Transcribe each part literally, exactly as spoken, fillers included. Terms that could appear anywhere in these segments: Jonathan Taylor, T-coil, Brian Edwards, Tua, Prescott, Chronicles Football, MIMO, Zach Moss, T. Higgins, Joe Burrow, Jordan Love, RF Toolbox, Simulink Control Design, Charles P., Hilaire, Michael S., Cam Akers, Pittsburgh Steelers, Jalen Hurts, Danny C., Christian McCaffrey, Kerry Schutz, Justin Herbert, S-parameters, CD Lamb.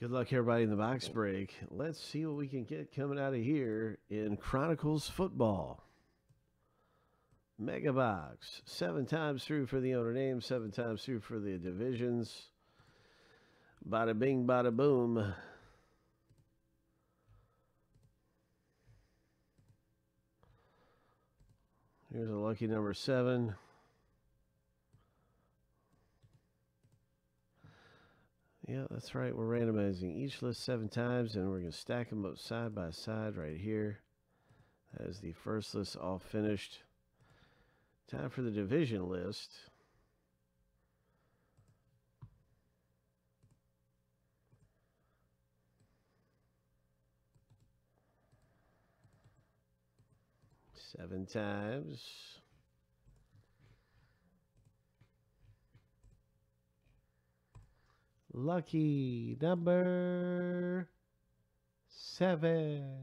Good luck, everybody, in the box break. Let's see what we can get coming out of here in Chronicles Football. Mega box. Seven times through for the owner name. Seven times through for the divisions. Bada bing, bada boom. Here's a lucky number seven. Yeah, that's right. We're randomizing each list seven times, and we're going to stack them up side by side right here. That is the first list all finished. Time for the division list. Seven times. Lucky number seven.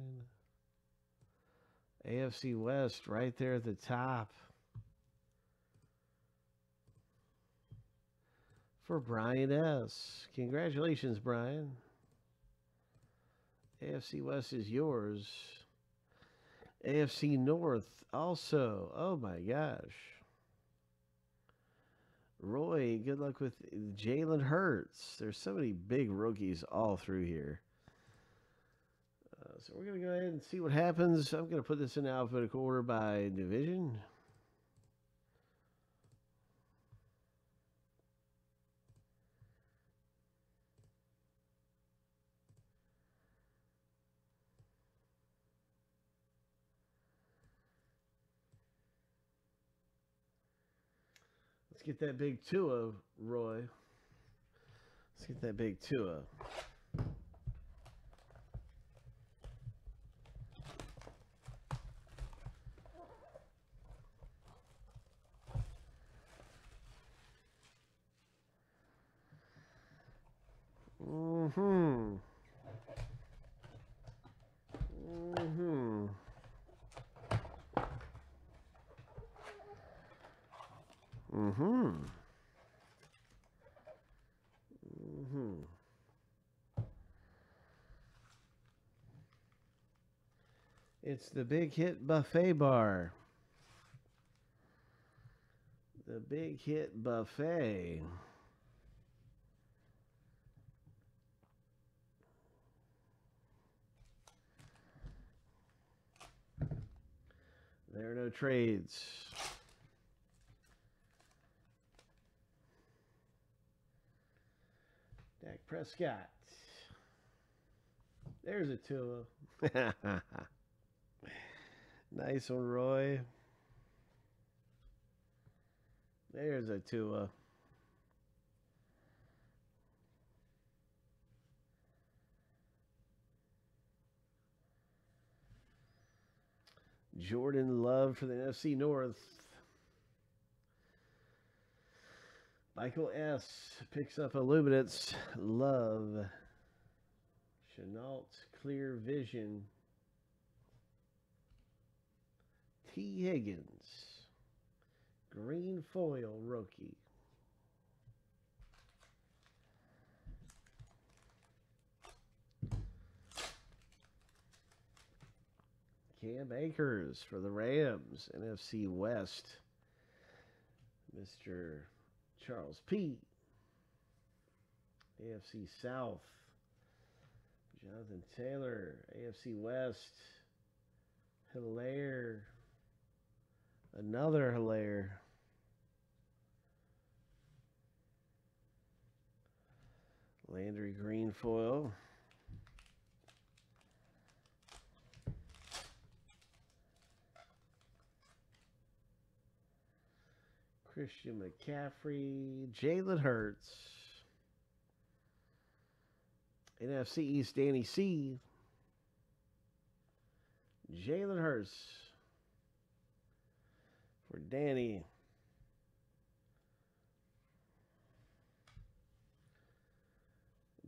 A F C West right there at the top. For Brian S. Congratulations, Brian. A F C West is yours. A F C North also. Oh, my gosh. Roy, good luck with Jalen Hurts. There's so many big rookies all through here. Uh, so we're going to go ahead and see what happens. I'm going to put this in alphabetical order by division. Get that big Tua, Roy. Let's get that big Tua. Mm-hmm. Mm-hmm. Mm-hmm. Mm-hmm. It's the Big Hit Buffet Bar. The Big Hit Buffet. There are no trades. Prescott. There's a Tua. Nice one, Roy. There's a Tua. Jordan Love for the N F C North. Michael S. picks up Illuminance, Love, Chenault, Clear Vision, T. Higgins, Green Foil Rookie. Cam Akers for the Rams, N F C West, Mister Charles P. A F C South, Jonathan Taylor. A F C West, Hilaire, another Hilaire. Landry Greenfoil. Christian McCaffrey, Jalen Hurts, N F C East, Danny C., Jalen Hurts for Danny,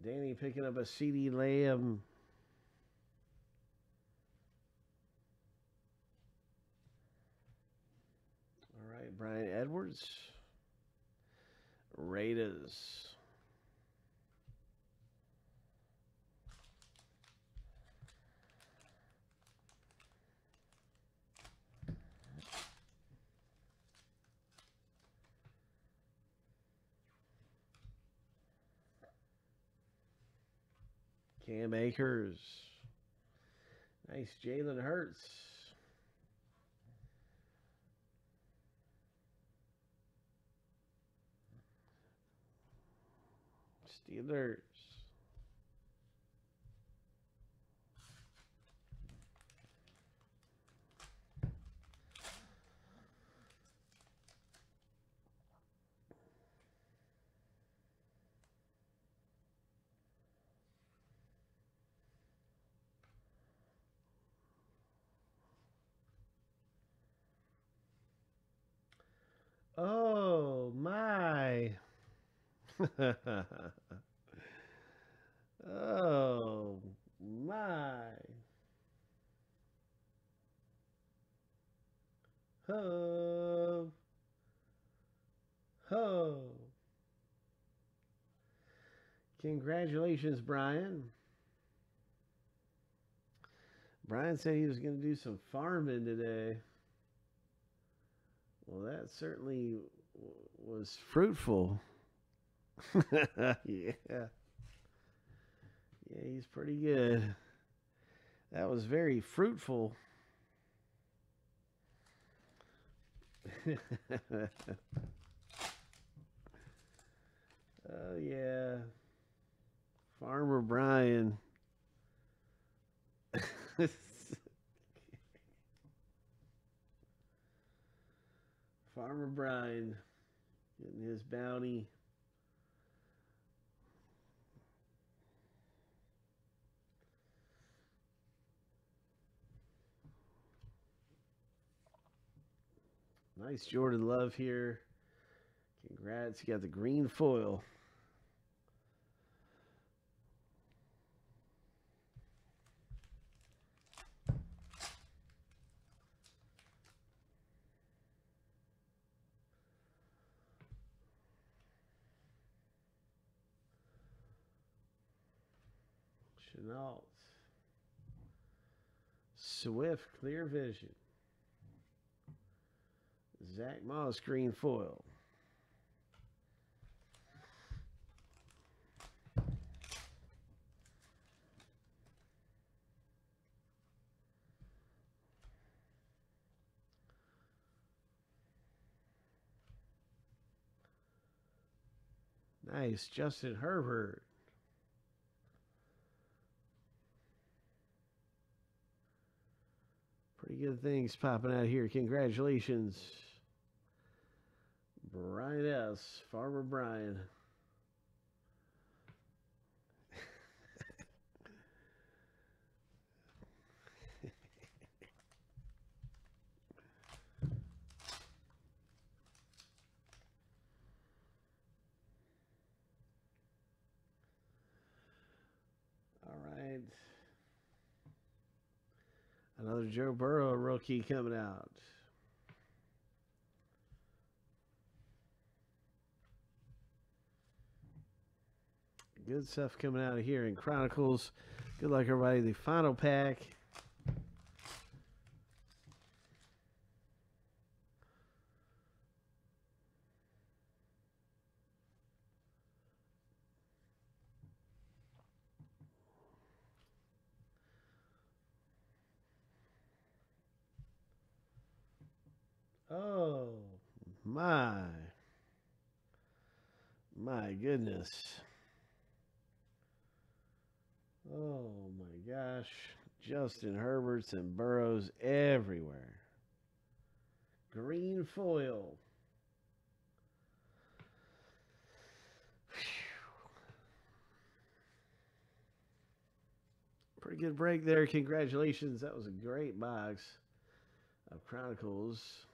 Danny picking up a C D Lamb, Brian Edwards, Raiders, Cam Akers. Nice Jalen Hurts. Steelers. Oh, my. Oh, my. Ho. Ho. Congratulations, Brian. Brian said he was going to do some farming today. Well, that certainly was fruitful. Yeah. Yeah, he's pretty good. That was very fruitful. Oh, yeah. Farmer Brian. Farmer Brian getting his bounty. Nice Jordan Love here. Congrats. You got the green foil. Chenault. Swift clear vision. Zach Moss green foil. Nice Justin Herbert. Pretty good things popping out here. Congratulations. Brian S. Farmer Brian. All right. Another Joe Burrow rookie coming out. Good stuff coming out of here in Chronicles. Good luck, everybody. The final pack. Oh, my. My goodness. Oh my gosh, Justin Herberts and Burrows everywhere. Green foil. Pretty good break there. Congratulations. That was a great box of Chronicles.